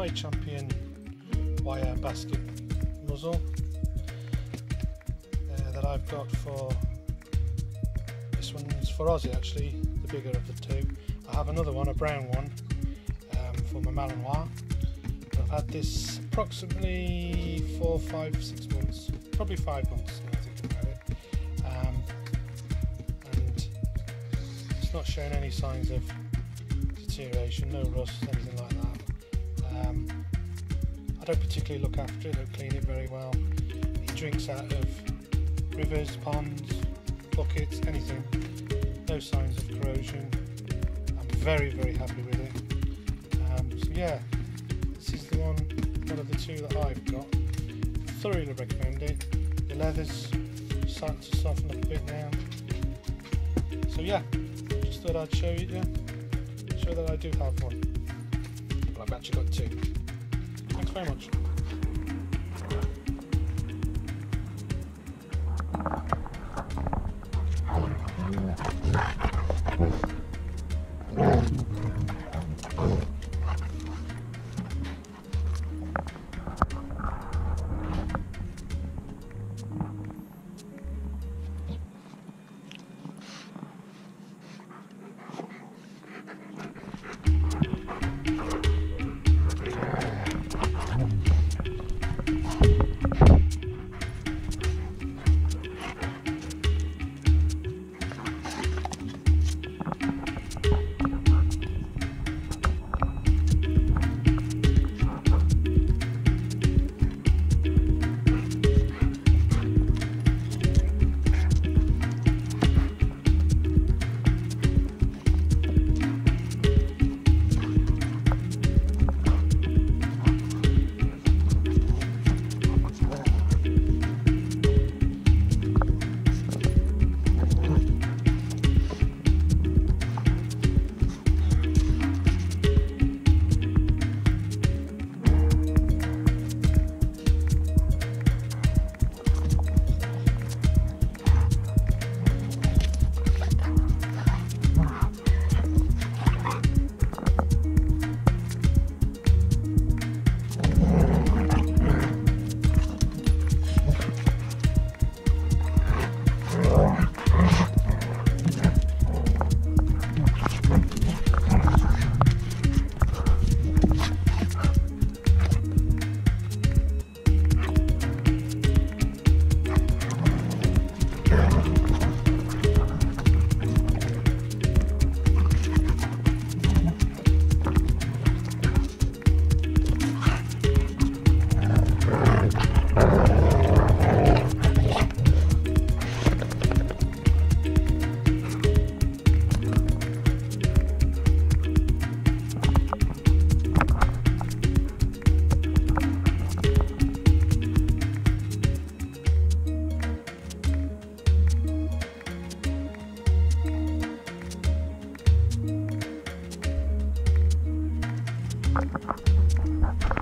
my Champion wire basket muzzle that I've got for this one's for Aussie, actually the bigger of the two. I have another one, a brown one, for my Malinois. I've had this approximately 4, 5, 6 months, probably 5 months now I think about it, and it's not showing any signs of deterioration, no rust, anything like that. I don't particularly look after it, don't clean it very well. It drinks out of rivers, ponds, buckets, anything. No signs of corrosion. I'm very, very happy with it. So yeah, this is the one of the two that I've got. Thoroughly recommend it. The leather's starting to soften up a bit now. So yeah, just thought I'd show you. Show that I do have one, but I've actually got two. Thanks very much.